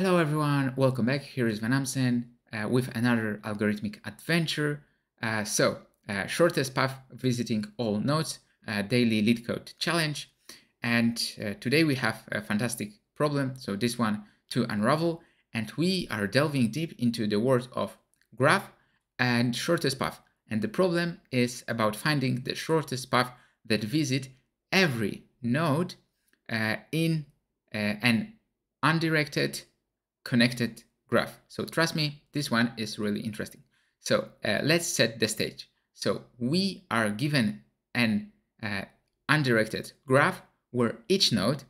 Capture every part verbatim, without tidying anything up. Hello everyone, welcome back. Here is Van Amsen uh, with another algorithmic adventure. Uh, so, uh, shortest path visiting all nodes, uh, daily LeetCode challenge. And uh, today we have a fantastic problem. So this one to unravel, and we are delving deep into the world of graph and shortest path. And the problem is about finding the shortest path that visit every node uh, in uh, an undirected connected graph. So trust me, this one is really interesting. So uh, let's set the stage. So we are given an uh, undirected graph where each node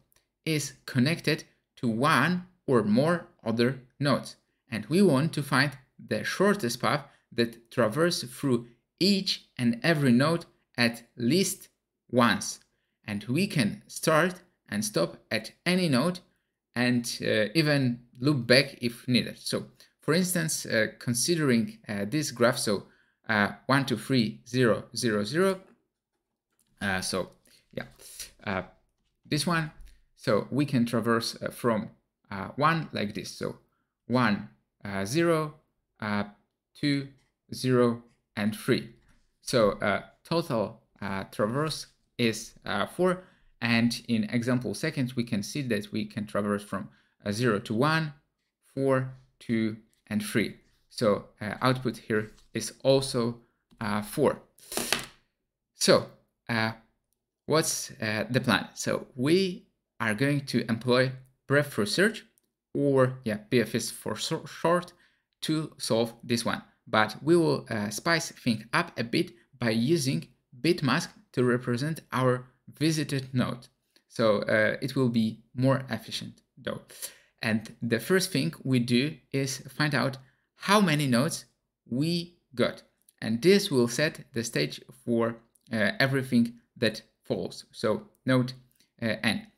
is connected to one or more other nodes. And we want to find the shortest path that traverses through each and every node at least once. And we can start and stop at any node and uh, even loop back if needed. So for instance, uh, considering uh, this graph, so uh, one, two, three, zero, zero, zero. Uh, so yeah, uh, this one. So we can traverse uh, from uh, one like this. So one, uh, zero, uh, two, zero, and three. So uh, total uh, traverse is uh, four. And in example seconds, we can see that we can traverse from uh, zero to one, four, two, and three. So uh, output here is also uh, four. So uh, what's uh, the plan? So we are going to employ breadth-first search, or yeah, B F S for short, to solve this one. But we will uh, spice things up a bit by using bit mask to represent our visited node. So uh, it will be more efficient though. And the first thing we do is find out how many nodes we got. And this will set the stage for uh, everything that follows. So node uh, n.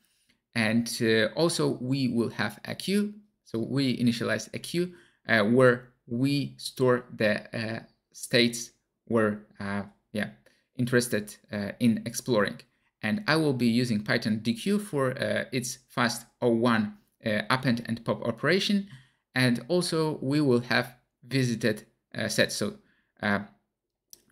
And uh, also we will have a queue. So we initialize a queue uh, where we store the uh, states we're uh, yeah, interested uh, in exploring. And I will be using Python D Q for uh, its fast O one uh, append and pop operation. And also we will have visited uh, set. So uh,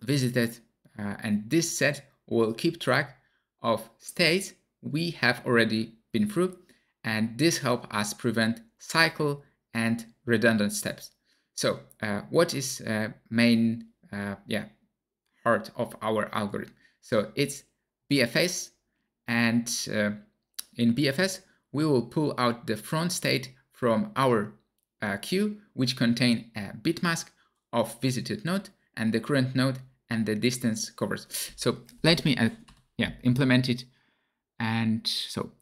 visited, uh, and this set will keep track of states we have already been through. And this helps us prevent cycle and redundant steps. So uh, what is uh, main uh, yeah, heart of our algorithm? So it's B F S, and uh, in B F S, we will pull out the front state from our uh, queue, which contain a bit mask of visited node and the current node and the distance covered. So let me uh, yeah, implement it. And so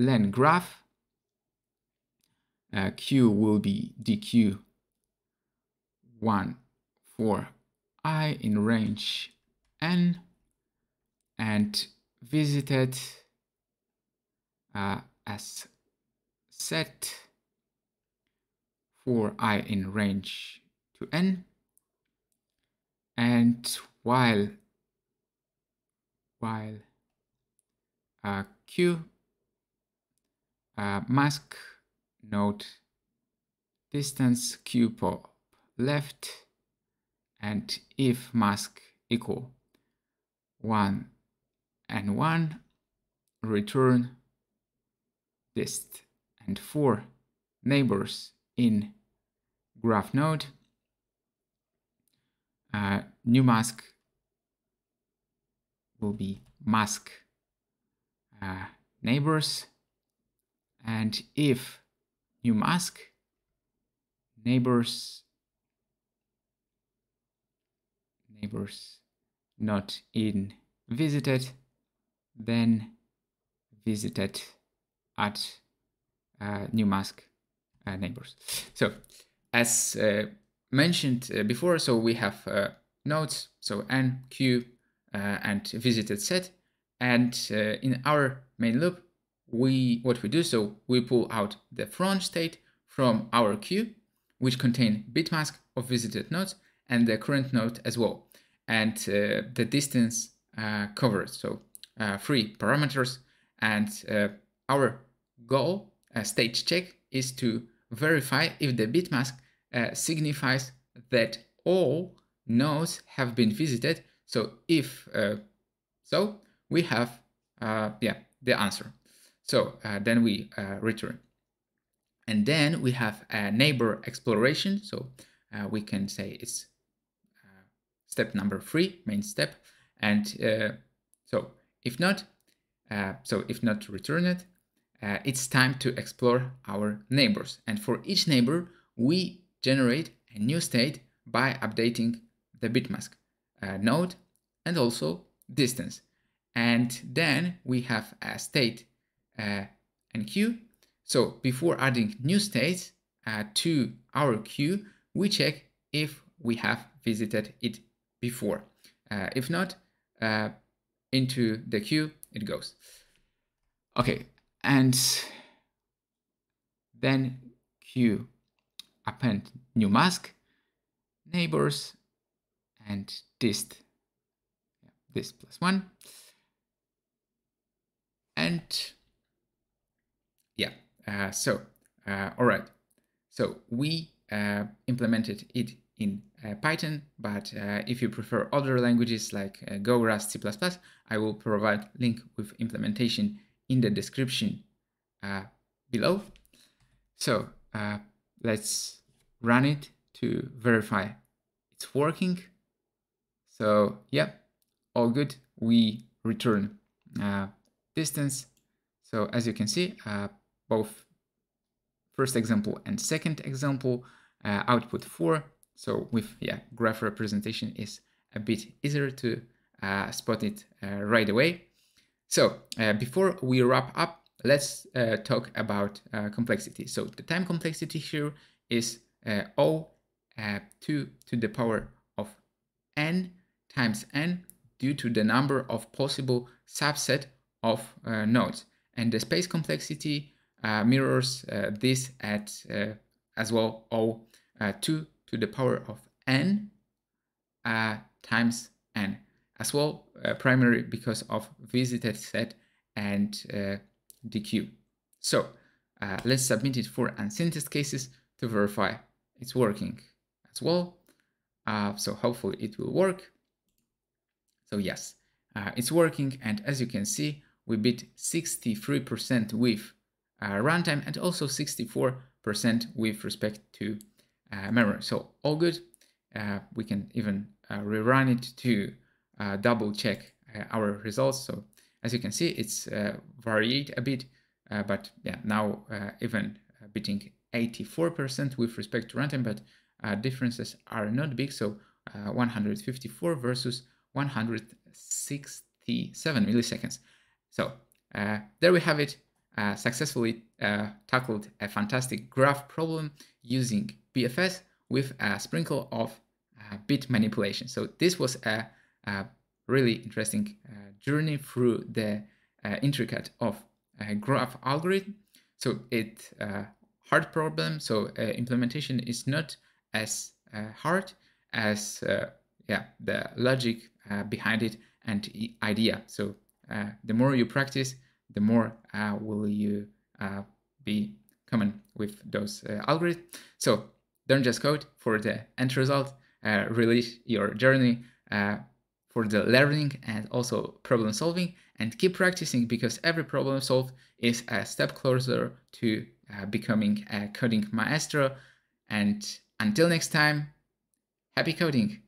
len graph, uh, queue will be dq one for I in range n, and visited uh, as set for I in range to n, and while while uh, q uh, mask node distance q pop left, and if mask equal one and one, return dist, and for neighbors in graph node, uh, new mask will be mask uh, neighbors, and if new mask neighbors neighbors not in visited, then visited at uh, new mask uh, neighbors. So as uh, mentioned uh, before, so we have uh, nodes, so n, q, uh, and visited set. And uh, in our main loop, we what we do, so we pull out the front state from our queue, which contain bit mask of visited nodes and the current node as well, and uh, the distance uh, covered. So Uh, three parameters, and uh, our goal uh, stage check is to verify if the bitmask uh, signifies that all nodes have been visited. So if uh, so, we have uh, yeah the answer. So uh, then we uh, return. And then we have a neighbor exploration. So uh, we can say it's uh, step number three, main step. And uh, so if not, uh, so if not return it, uh, it's time to explore our neighbors. And for each neighbor, we generate a new state by updating the bitmask uh, node and also distance. And then we have a state uh, and queue. So before adding new states uh, to our queue, we check if we have visited it before. Uh, if not, uh, into the queue it goes. Okay, and then queue append new mask, neighbors, and dist. This plus one. And yeah. Uh, so, uh, all right. So we uh, implemented it in uh, Python, but uh, if you prefer other languages like uh, Go, Rust, C plus plus, I will provide link with implementation in the description uh, below. So uh, let's run it to verify it's working. So yeah, all good. We return uh, distance. So as you can see, uh, both first example and second example uh, output four. So with yeah graph representation is a bit easier to uh, spot it uh, right away. So uh, before we wrap up, let's uh, talk about uh, complexity. So the time complexity here is uh, O uh, two to the power of n times n due to the number of possible subset of uh, nodes, and the space complexity Uh, mirrors uh, this at uh, as well O uh, two to the power of n uh, times n as well, uh, primary because of visited set and uh, the queue. So uh, let's submit it for unsynthesized cases to verify it's working as well. Uh, so hopefully it will work. So yes, uh, it's working, and as you can see, we beat sixty-three percent with Uh, runtime and also sixty-four percent with respect to uh, memory. So all good. Uh, we can even uh, rerun it to uh, double check uh, our results. So as you can see, it's uh, varied a bit, uh, but yeah, now uh, even uh, beating eighty-four percent with respect to runtime, but uh, differences are not big. So uh, one hundred fifty-four versus one hundred sixty-seven milliseconds. So uh, there we have it. Uh, successfully uh, tackled a fantastic graph problem using B F S with a sprinkle of uh, bit manipulation. So this was a, a really interesting uh, journey through the uh, intricate of a graph algorithm. So it's a hard problem. So uh, implementation is not as uh, hard as uh, yeah the logic uh, behind it and idea. So uh, the more you practice, the more uh, will you uh, be common with those uh, algorithms. So don't just code for the end result, uh, release your journey uh, for the learning and also problem solving, and keep practicing, because every problem solved is a step closer to uh, becoming a coding maestro. And until next time, happy coding.